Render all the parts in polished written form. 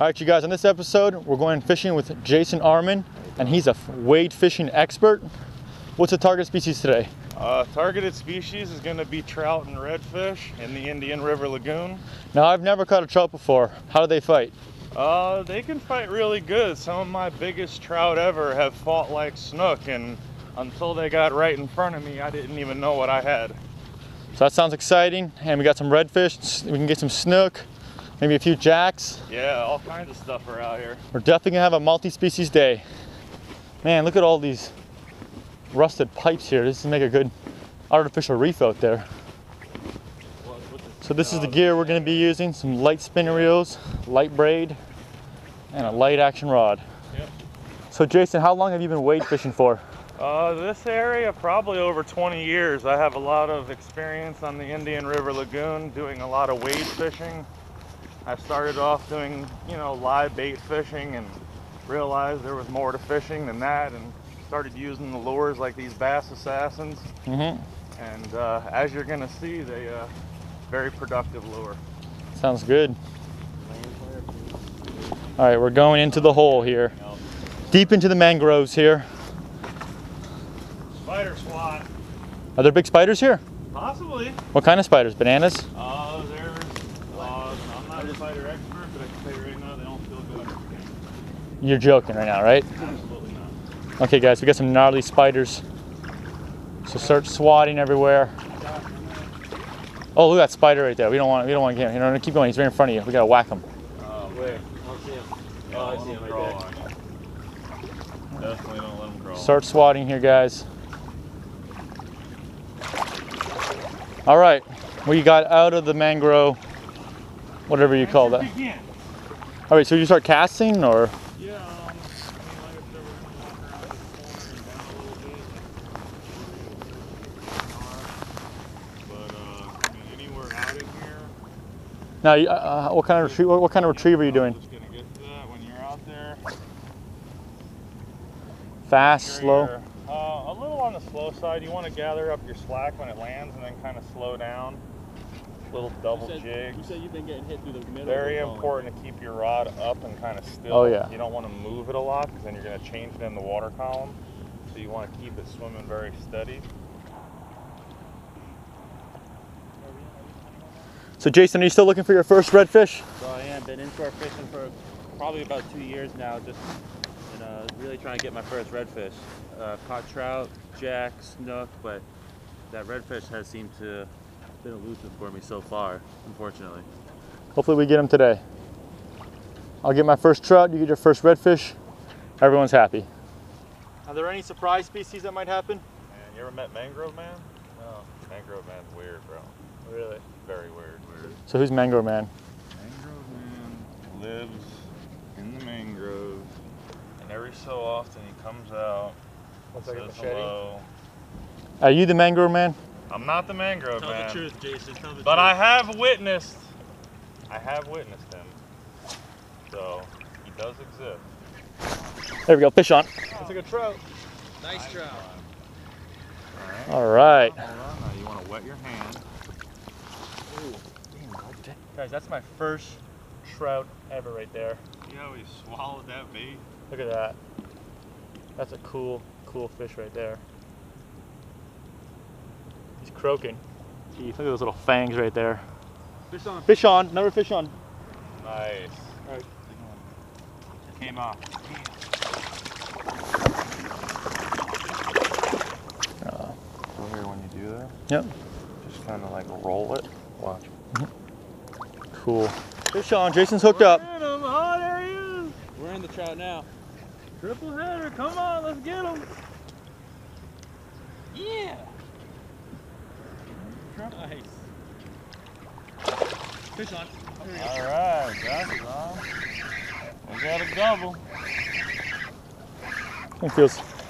All right, you guys, on this episode, we're going fishing with Jason Arman, and he's a wade fishing expert. What's the target species today? Targeted species is gonna be trout and redfish in the Indian River Lagoon. Now, I've never caught a trout before. How do they fight? They can fight really good. Some of my biggest trout ever have fought like snook, and until they got right in front of me, I didn't even know what I had. So that sounds exciting, and we got some redfish, we can get some snook, maybe a few jacks. Yeah, all kinds of stuff are out here. We're definitely gonna have a multi-species day. Man, look at all these rusted pipes here. This is make a good artificial reef out there. So this is the gear we're going to be using, some light spinner reels, light braid, and a light action rod. Yep. So Jason, how long have you been wade fishing for? This area, probably over 20 years. I have a lot of experience on the Indian River Lagoon doing a lot of wade fishing. I started off doing, you know, live bait fishing and realized there was more to fishing than that and started using the lures like these Bass Assassins. Mm-hmm. And as you're going to see, they very productive lure. Sounds good. All right, we're going into the hole here. Deep into the mangroves here. Spider squat. Are there big spiders here? Possibly. What kind of spiders? Bananas? There's, I'm not a spider expert, but I can tell you right now they don't feel good. You're joking right now, right? Absolutely not. Okay guys, we got some gnarly spiders. So start swatting everywhere. Oh, look at that spider right there. We don't want to get him. You know, keep going. He's right in front of you. We gotta whack him. Where? I don't see him. Oh, I see him right there. Definitely don't let him crawl. Start swatting here, guys. All right, we got out of the mangrove, whatever you call that. All right, so you start casting, or? Yeah. Now, what kind of retrieve are you doing? Just gonna get to that when you're out there. Fast, slow. A little on the slow side. You want to gather up your slack when it lands, and then kind of slow down. Little double jigs. You said you've been getting hit through the middle. Very important to keep your rod up and kind of still. Oh yeah. You don't want to move it a lot because then you're gonna change it in the water column. So you want to keep it swimming very steady. So Jason, are you still looking for your first redfish? So I am. Been inshore fishing for probably about 2 years now, just really trying to get my first redfish. Caught trout, jack, snook, but that redfish has seemed to been elusive for me so far, unfortunately. Hopefully we get them today. I'll get my first trout, you get your first redfish. Everyone's happy. Are there any surprise species that might happen? Man, you ever met Mangrove Man? No. Mangrove Man's weird, bro. Really? Very weird. So who's Mangrove Man? Mangrove Man lives in the mangroves, and every so often he comes out, says hello. Are you the Mangrove Man? I'm not the Mangrove Man. Tell the truth, Jason. Tell the truth. But I have witnessed him. So he does exist. There we go. Fish on. That's a good trout. Nice trout. All right. Hold on. Now you want to wet your hand. Guys, that's my first trout ever right there. You know, he swallowed that bait. Look at that. That's a cool, cool fish right there. He's croaking. Jeez, look at those little fangs right there. Fish on. Fish on. Another fish on. Nice. All right. Came off. Here when you do that. Yep. Just kind of like roll it. Watch. Cool. Fish on. Jason's hooked up. We're in him. Oh, there he is. We're in the trout now. Triple header. Come on, let's get him. Yeah. Nice. Fish on. All right, got it on. We got a double. Thank you.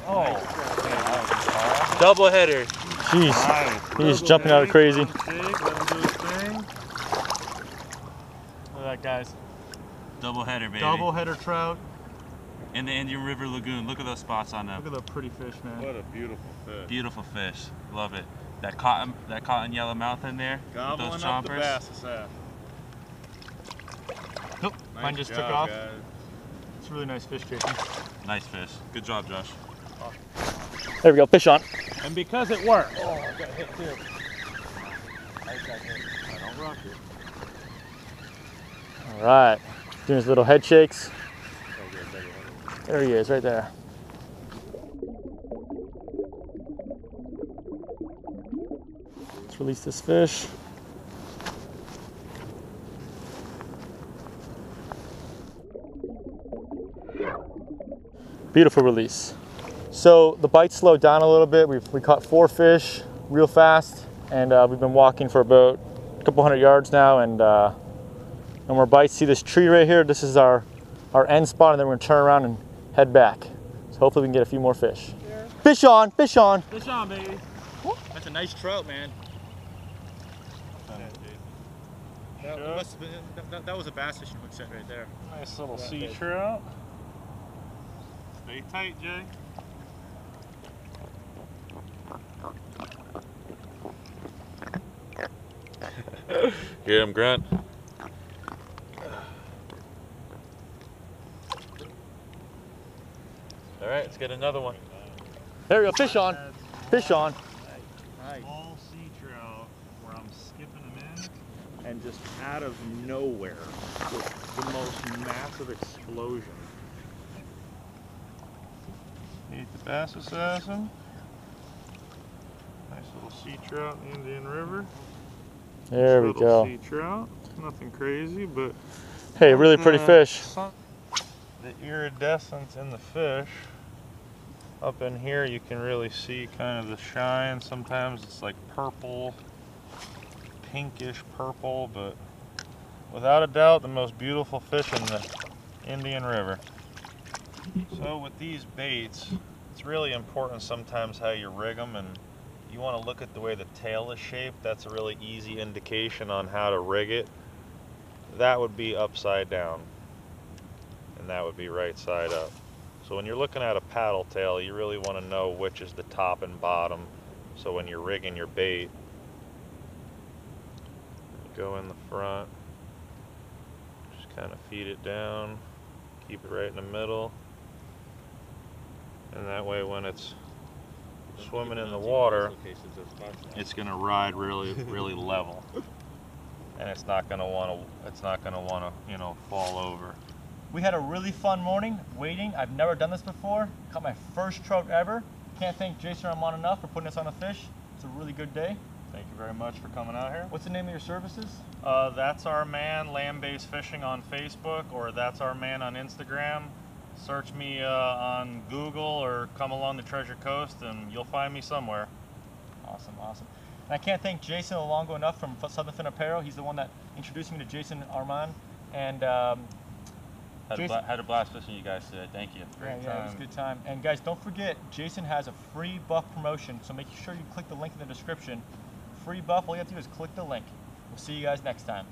Oh. Nice. Double header. Jeez. Nice. He's double jumping out of crazy. Guys, double header, baby. Double header trout in the Indian River Lagoon. Look at those spots on them. Look at the pretty fish, man. What a beautiful fish. Beautiful fish. Love it. That cotton yellow mouth in there. Gobbling with those chompers. Up the bass. Nope, nice mine just took off. Guys. It's a really nice fish, Jason. Nice fish. Good job, Josh. Awesome. There we go, fish on. And because it worked. Oh, I got hit too. I got hit. I don't rock it. All right, doing his little head shakes. There he is, right there. Let's release this fish. Beautiful release. So the bite slowed down a little bit. We caught 4 fish real fast, and we've been walking for about a couple hundred yards now, and no more bites. See this tree right here? This is our end spot, and then we're gonna turn around and head back. So hopefully we can get a few more fish. Yeah. Fish on, fish on. Fish on, baby. Whoop. That's a nice trout, man. That, sure. that was a bass fishing hook set right there. Nice little sea trout. Stay tight, Jay. Get him, Grant. All right, let's get another one. There we go, fish on. Fish on. Nice. All sea trout where I'm skipping them in and just out of nowhere with the most massive explosion. Eat the Bass Assassin. Nice little sea trout in the Indian River. There we go. Sea trout. Nothing crazy, but. Hey, really pretty fish. The iridescence in the fish. Up in here you can really see kind of the shine. Sometimes it's like purple, pinkish purple, but without a doubt the most beautiful fish in the Indian River. So with these baits, it's really important sometimes how you rig them, and you want to look at the way the tail is shaped. That's a really easy indication on how to rig it. That would be upside down, and that would be right side up. So when you're looking at a paddle tail, you really want to know which is the top and bottom. So when you're rigging your bait, go in the front, just kind of feed it down, keep it right in the middle. And that way when it's swimming in the water, it's going to ride really, really level. And it's not going to want to, you know, fall over. We had a really fun morning wading. I've never done this before. Caught my first trout ever. Can't thank Jason Arman enough for putting us on a fish. It's a really good day. Thank you very much for coming out here. What's the name of your services? That's Our Man, Land-Based Fishing on Facebook, or That's Our Man on Instagram. Search me on Google or come along the Treasure Coast and you'll find me somewhere. Awesome, awesome. And I can't thank Jason Luongo enough from Southern Fin Apparel. He's the one that introduced me to Jason Arman. And had a blast listening to you guys today. Thank you. Great time. It was a good time. And guys, don't forget, Jason has a free buff promotion, so make sure you click the link in the description. Free buff, all you have to do is click the link. We'll see you guys next time.